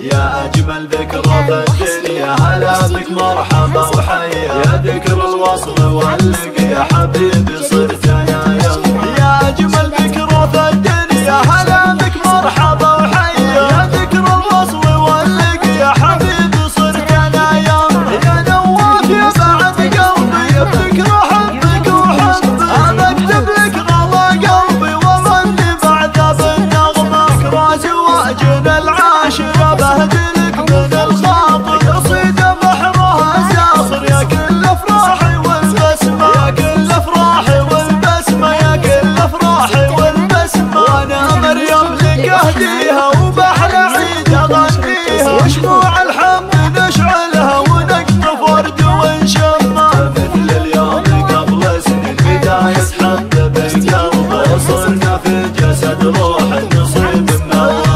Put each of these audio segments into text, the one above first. يا أجمل ذكرى في الدنيا، هلا بك مرحبا وحيا، يا ذكر الوصل واللقي يا حبيبي صرت أنا يلا. يا أجمل ذكرى في الدنيا، هلا بك مرحبا وحيا، يا ذكر الوصل واللقي يا حبيبي صرت أنا يلا. يا نواف يا بعد قلبي، بذكرى حبك وحبك أنا أكتب لك رضا قلبي وظني بعذاب النغمة. ذكرى زواجنا العاشر بهدلك من الخاطر، يصيد بحرها ساخر يا كل افراحي والبسمه، يا كل افراحي والبسمه، يا كل افراحي والبسمه. انا مريم لك اهديها وبحر عيد اغنيها، وشموع الحمد نشعلها ونقطف ورد ونشمه. مثل اليوم قبل سنين بدايه حب بين قلبه، صرنا في جسد روح نصيب من الله.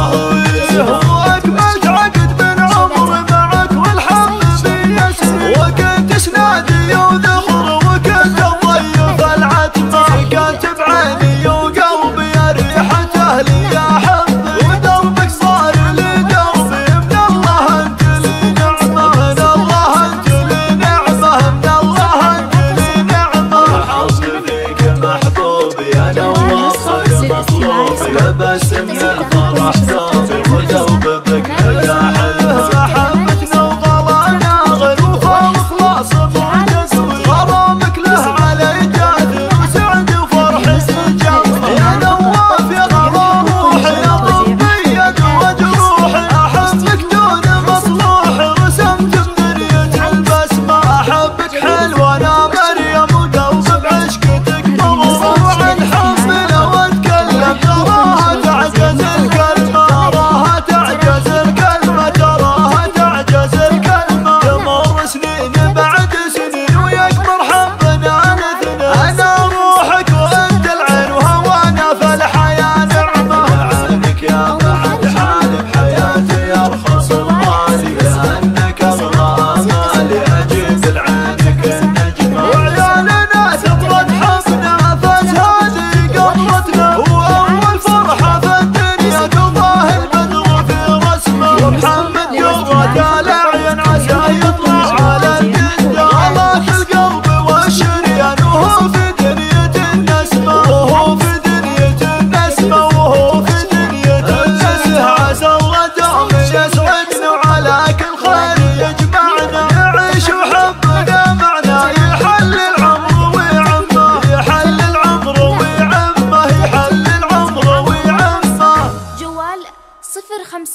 بسم الفرح صافي وذوبك نجاح حبتنا وغلانا غروفه وخلاص بعدس، غرامك له علي جاثر وسعد وفرح سجاح. يا نواف يا غرام روحي، يا ضبي يد وجروحي، احبك دون مصلوح رسمت بنية البسمه. احبك حلوه انا مريم ودوب بعشقتك مغروح، حمله واتكلم تراها تعجز الكلمة، تراها تعجز الكلمة، تراها تعجز الكلمة. تمر سنين بعد سنين ويكبر حبنا نثنى، أنا روحك وأنت العين وهوانا فالحياة نعمة. عنك يا بعد حالي بحياتي أرخص وغالي، لأنك أغلى أمالي أجيب لعينك النجمة. وعيالنا سطرة حبنا أفاس هذه قمتنا، وأول فرحة محمد يوم العين عسى يطلع على الجدة. الله في القلب والشريان، وهو في دنية النسمة، وهو في دنية النسمة، وهو في دنية النسمة. عسى الله دامن يسعدنا وعلى كل خير يجمعنا، نعيش وحبنا معنا يحل العمر ويعمه، يحل العمر ويعمه، يحل العمر ويعمه. جوال 05